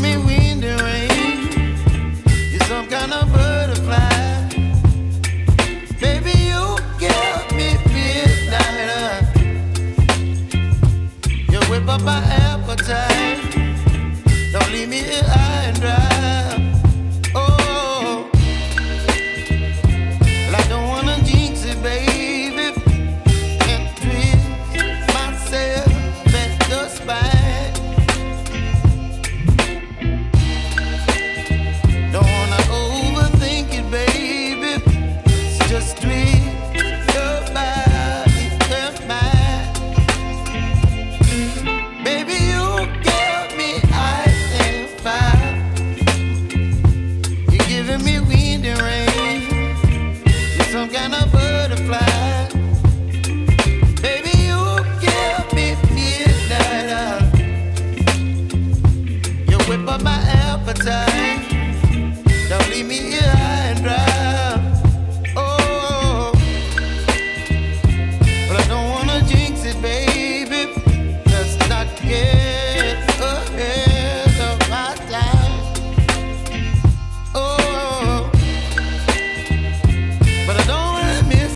me.